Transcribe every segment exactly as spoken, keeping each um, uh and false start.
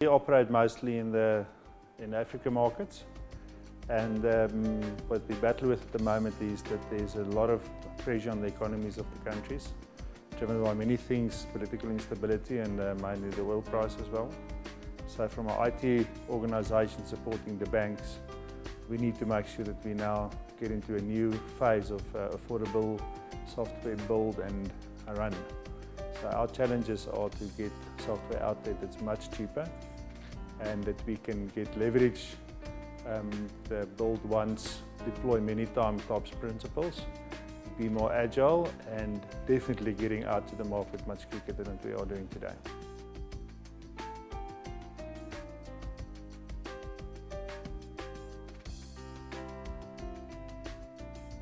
We operate mostly in the in Africa markets, and um, what we battle with at the moment is that there's a lot of pressure on the economies of the countries, driven by many things, political instability and uh, mainly the oil price as well. So from our I T organisation supporting the banks, we need to make sure that we now get into a new phase of uh, affordable software build and run. So our challenges are to get software out there that's much cheaper and that we can get leverage um, the build once, deploy many times types principles, be more agile and definitely getting out to the market much quicker than what we are doing today.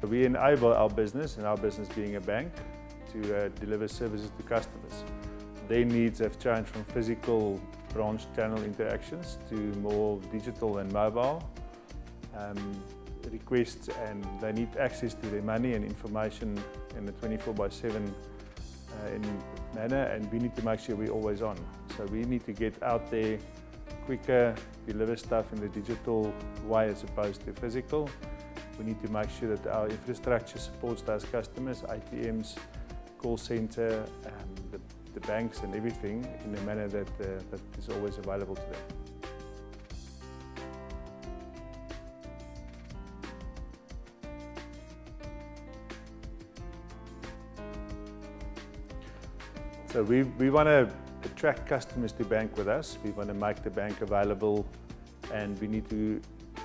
We enable our business, and our business being a bank, to uh, deliver services to customers. Their needs have changed from physical branch channel interactions to more digital and mobile um, requests, and they need access to their money and information in a twenty-four by seven uh, in manner, and we need to make sure we're always on. So we need to get out there quicker, deliver stuff in the digital way as opposed to physical. We need to make sure that our infrastructure supports those customers, A T Ms, call centre, um, the, the banks and everything in a manner that, uh, that is always available to them. So we, we want to attract customers to bank with us. We want to make the bank available, and we need to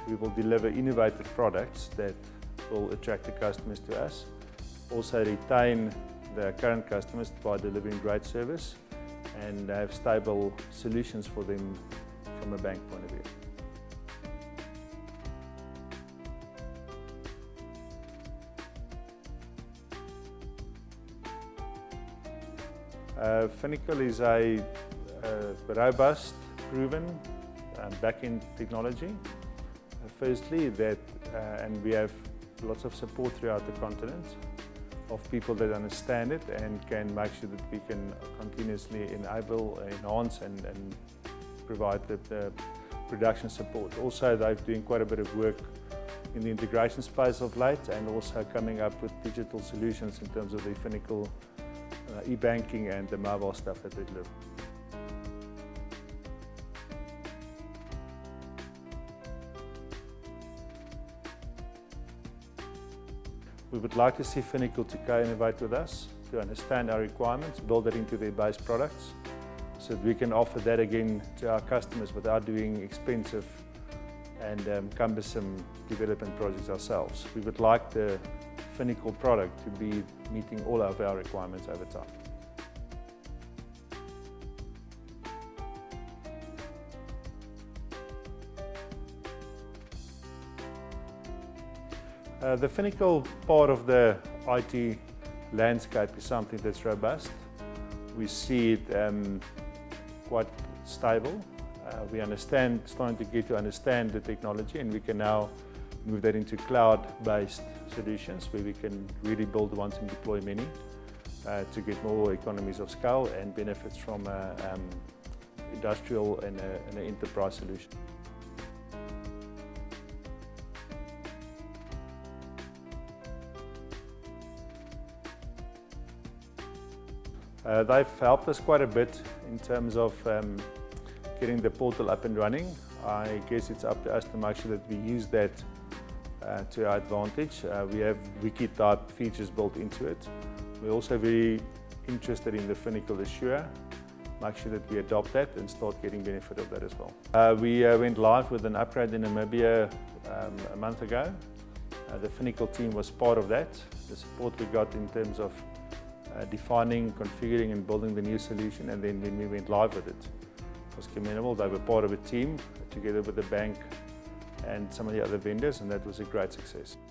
We will deliver innovative products that will attract the customers to us. Also retain the current customers by delivering great service and have stable solutions for them from a bank point of view. Uh, Finacle is a uh, robust, proven uh, back-end technology. Firstly, that, uh, and we have lots of support throughout the continent of people that understand it and can make sure that we can continuously enable, enhance and, and provide the, the production support. Also, they're doing quite a bit of work in the integration space of late, and also coming up with digital solutions in terms of the Finacle uh, e-banking and the mobile stuff that they deliver. We would like to see Finacle to co-innovate with us, to understand our requirements, build it into their base products, so that we can offer that again to our customers without doing expensive and um, cumbersome development projects ourselves. We would like the Finacle product to be meeting all of our requirements over time. Uh, the Finacle part of the I T landscape is something that's robust. We see it um, quite stable. Uh, we understand, starting to get to understand the technology, and we can now move that into cloud-based solutions where we can really build once and deploy many uh, to get more economies of scale and benefits from a, um, industrial and an enterprise solution. Uh, they've helped us quite a bit in terms of um, getting the portal up and running. I guess it's up to us to make sure that we use that uh, to our advantage. Uh, we have wiki type features built into it. We're also very interested in the Finacle Assure. Make sure that we adopt that and start getting benefit of that as well. Uh, we uh, went live with an upgrade in Namibia um, a month ago. Uh, the Finacle team was part of that. The support we got in terms of Uh, defining, configuring and building the new solution, and then when we went live with it, it was commendable. They were part of a team together with the bank and some of the other vendors, and that was a great success.